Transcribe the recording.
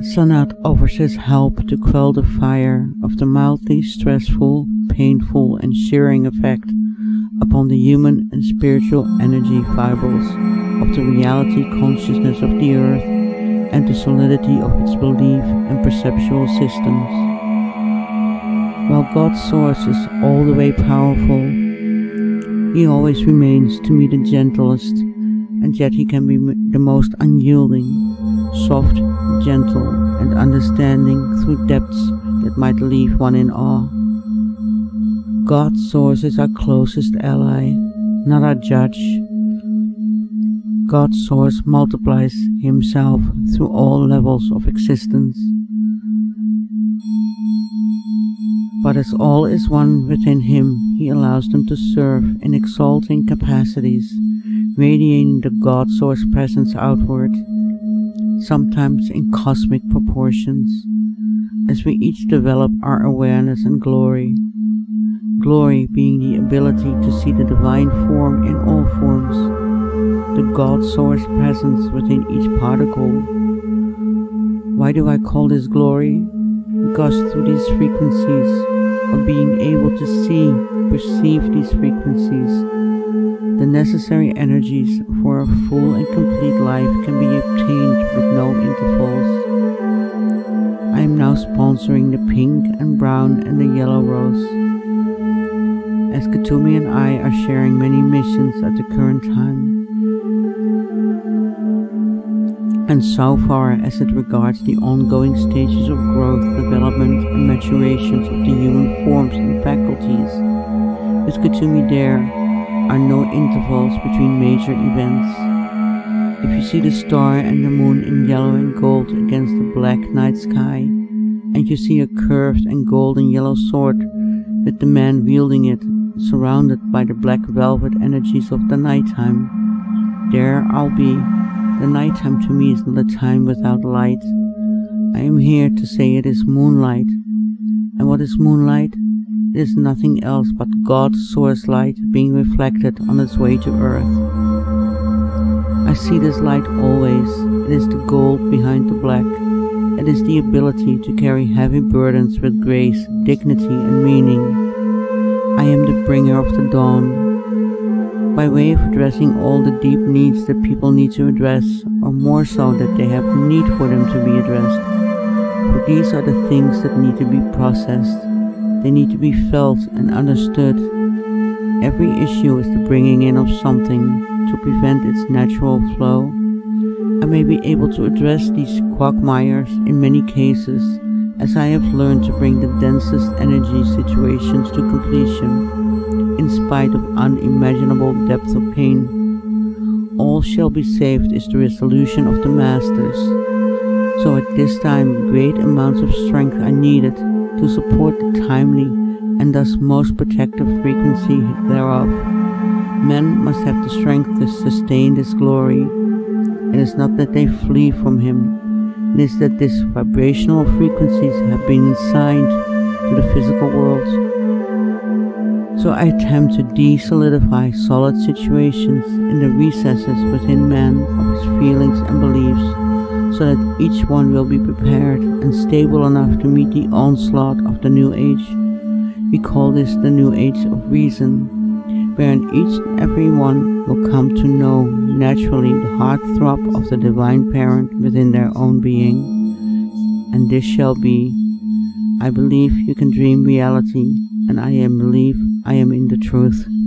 Sanat offers his help to quell the fire of the mildly stressful, painful and searing effect upon the human and spiritual energy fibers of the reality consciousness of the earth and the solidity of its belief and perceptual systems. While God's source is all the way powerful, He always remains to me the gentlest, and yet He can be the most unyielding, soft, gentle and understanding through depths that might leave one in awe. God's source is our closest ally, not our judge. God's source multiplies Himself through all levels of existence. But as all is one within Him, He allows them to serve in exalting capacities, radiating the God Source presence outward, sometimes in cosmic proportions, as we each develop our awareness and glory. Glory being the ability to see the divine form in all forms, the God Source presence within each particle. Why do I call this glory? Because through these frequencies, or being able to see, perceive these frequencies, the necessary energies for a full and complete life can be obtained with no intervals. I am now sponsoring the pink and brown and the yellow rose. As Kuthumi and I are sharing many missions at the current time, and so far as it regards the ongoing stages of growth, development and maturations of the human forms and faculties, with Kuthumi there are no intervals between major events. If you see the star and the moon in yellow and gold against the black night sky, and you see a curved and gold and yellow sword with the man wielding it, surrounded by the black velvet energies of the nighttime, there I'll be. The nighttime to me is not a time without light. I am here to say it is moonlight. And what is moonlight? It is nothing else but God's source light being reflected on its way to earth. I see this light always. It is the gold behind the black. It is the ability to carry heavy burdens with grace, dignity and meaning. I am the bringer of the dawn. By way of addressing all the deep needs that people need to address, or more so that they have need for them to be addressed. For these are the things that need to be processed. They need to be felt and understood. Every issue is the bringing in of something to prevent its natural flow. I may be able to address these quagmires in many cases, as I have learned to bring the densest energy situations to completion. In spite of unimaginable depth of pain, all shall be saved is the resolution of the masters. So at this time great amounts of strength are needed to support the timely and thus most protective frequency thereof. Men must have the strength to sustain this glory. It is not that they flee from Him, it is that these vibrational frequencies have been assigned to the physical world. So I attempt to de-solidify solid situations in the recesses within man of his feelings and beliefs, so that each one will be prepared and stable enough to meet the onslaught of the new age. We call this the new age of reason, wherein each and every one will come to know naturally the heart throb of the divine parent within their own being. And this shall be, I believe you can dream reality, and I am believe I am in the truth.